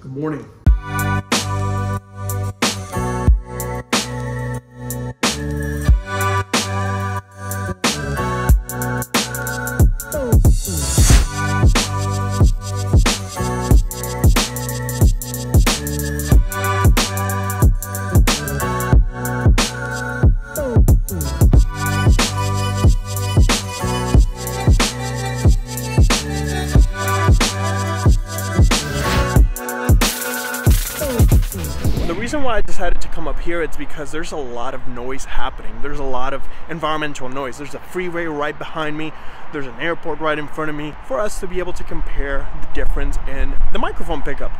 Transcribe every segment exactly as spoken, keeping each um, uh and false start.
Good morning. I decided to come up here, it's because there's a lot of noise happening. There's a lot of environmental noise. There's a freeway right behind me. There's an airport right in front of me. For us to be able to compare the difference in the microphone pickup.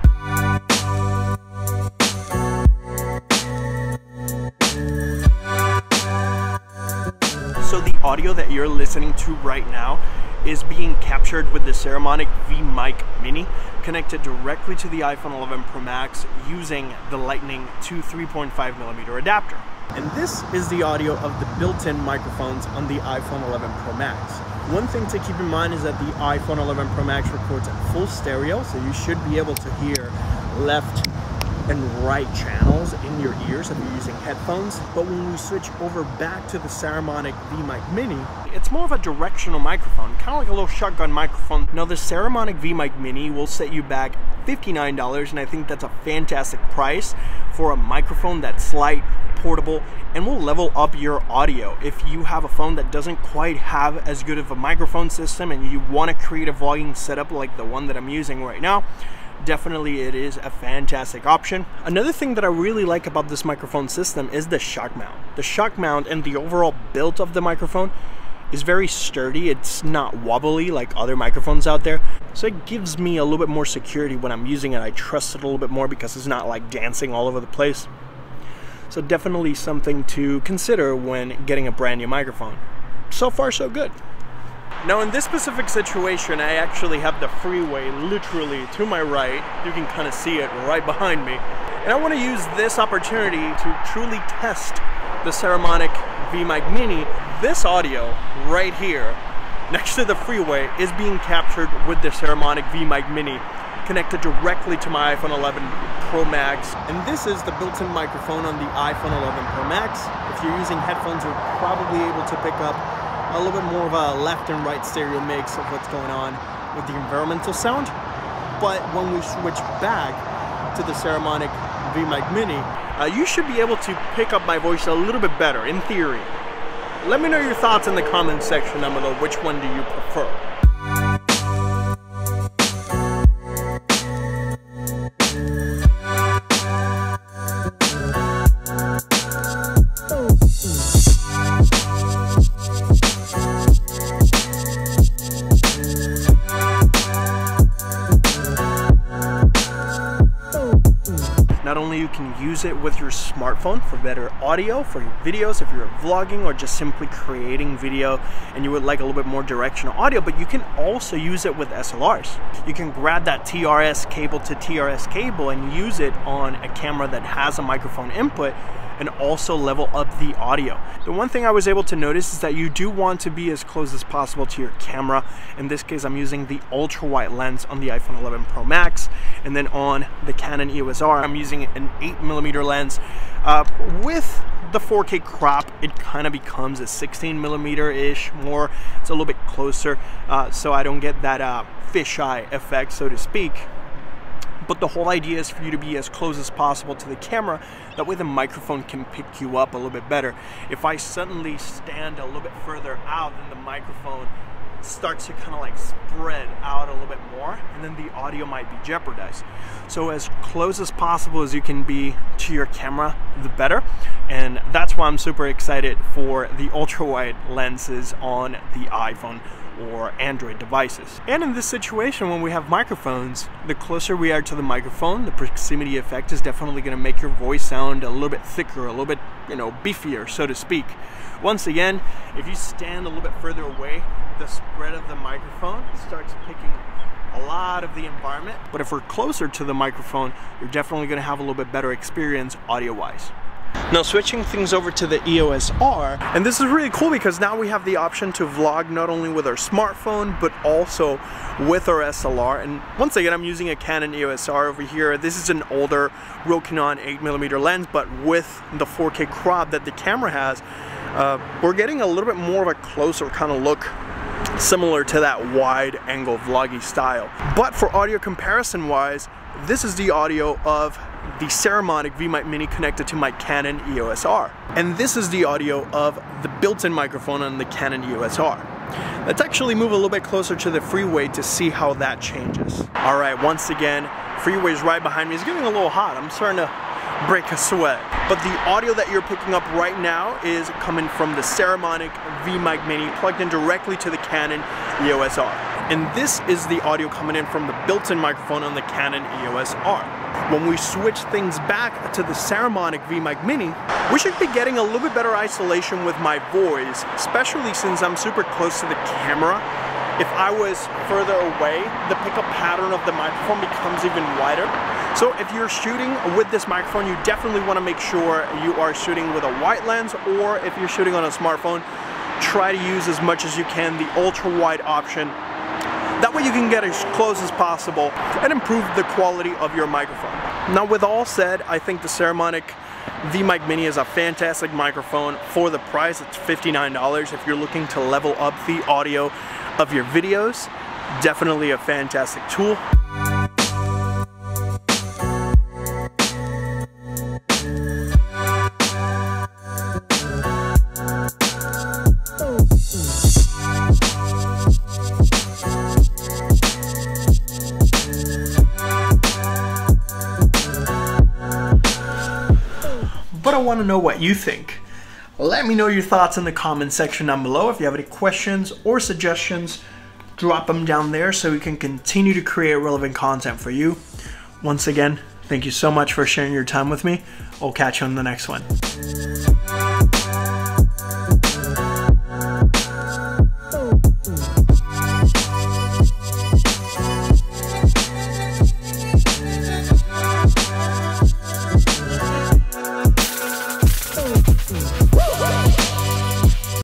So the audio that you're listening to right now is being captured with the Saramonic VMic Mini connected directly to the iPhone eleven Pro Max using the Lightning two three point five millimeter adapter. And this is the audio of the built-in microphones on the iPhone eleven Pro Max. One thing to keep in mind is that the iPhone eleven Pro Max records at full stereo, so you should be able to hear left and right channels in your ears if you're using headphones. But when we switch over back to the Saramonic VMic Mini, it's more of a directional microphone, kind of like a little shotgun microphone. Now the Saramonic VMic Mini will set you back fifty-nine dollars, and I think that's a fantastic price for a microphone that's light, portable, and will level up your audio. If you have a phone that doesn't quite have as good of a microphone system and you want to create a vlogging setup like the one that I'm using right now, definitely it is a fantastic option. Another thing that I really like about this microphone system is the shock mount. The shock mount and the overall build of the microphone is very sturdy. It's not wobbly like other microphones out there. So it gives me a little bit more security when I'm using it. I trust it a little bit more because it's not like dancing all over the place. So definitely something to consider when getting a brand new microphone. So far, so good. Now in this specific situation, I actually have the freeway literally to my right. You can kind of see it right behind me. And I want to use this opportunity to truly test the Saramonic VMic Mini. This audio right here next to the freeway is being captured with the Saramonic VMic Mini connected directly to my iPhone eleven Pro Max. And this is the built-in microphone on the iPhone eleven Pro Max. If you're using headphones, you're probably able to pick up a little bit more of a left and right stereo mix of what's going on with the environmental sound. But when we switch back to the Saramonic VMic Mini, uh, you should be able to pick up my voice a little bit better, in theory. Let me know your thoughts in the comments section down below. Which one do you prefer? Not only you can use it with your smartphone for better audio, for your videos, if you're vlogging or just simply creating video and you would like a little bit more directional audio, but you can also use it with S L Rs. You can grab that T R S cable to T R S cable and use it on a camera that has a microphone input and also level up the audio. The one thing I was able to notice is that you do want to be as close as possible to your camera. In this case, I'm using the ultra wide lens on the iPhone eleven Pro Max, and then on the Canon E O S R, I'm using an eight millimeter lens. Uh, with the four K crop, it kind of becomes a sixteen millimeter-ish more. It's a little bit closer, uh, so I don't get that uh, fisheye effect, so to speak. But the whole idea is for you to be as close as possible to the camera. That way the microphone can pick you up a little bit better. If I suddenly stand a little bit further out, then the microphone starts to kind of like spread out a little bit more, and then the audio might be jeopardized. So as close as possible as you can be to your camera, the better. And that's why I'm super excited for the ultra wide lenses on the iPhone or Android devices. And in this situation, when we have microphones, the closer we are to the microphone, the proximity effect is definitely going to make your voice sound a little bit thicker, a little bit, you know, beefier, so to speak. Once again, if you stand a little bit further away, the spread of the microphone starts picking a lot of the environment. But if we're closer to the microphone, you're definitely going to have a little bit better experience audio-wise. Now switching things over to the E O S R, and this is really cool because now we have the option to vlog not only with our smartphone but also with our S L R. And once again, I'm using a Canon E O S R over here. This is an older Rokinon eight millimeter lens, but with the four K crop that the camera has, uh, we're getting a little bit more of a closer kind of look, similar to that wide angle vloggy style. But for audio comparison wise, this is the audio of the Saramonic VMic Mini connected to my Canon E O S R. And this is the audio of the built-in microphone on the Canon E O S R. Let's actually move a little bit closer to the freeway to see how that changes. All right, once again, freeway's right behind me. It's getting a little hot. I'm starting to break a sweat. But the audio that you're picking up right now is coming from the Saramonic VMic Mini plugged in directly to the Canon E O S R. And this is the audio coming in from the built-in microphone on the Canon E O S R. When we switch things back to the Saramonic VMic Mini, we should be getting a little bit better isolation with my voice, especially since I'm super close to the camera. If I was further away, the pickup pattern of the microphone becomes even wider. So if you're shooting with this microphone, you definitely want to make sure you are shooting with a wide lens, or if you're shooting on a smartphone, try to use as much as you can the ultra-wide option. That way you can get as close as possible and improve the quality of your microphone. Now with all said, I think the Saramonic VMic Mini is a fantastic microphone for the price. It's fifty-nine dollars. If you're looking to level up the audio of your videos, definitely a fantastic tool. But I want to know what you think. Let me know your thoughts in the comment section down below. If you have any questions or suggestions, drop them down there so we can continue to create relevant content for you. Once again, thank you so much for sharing your time with me. I'll catch you on the next one.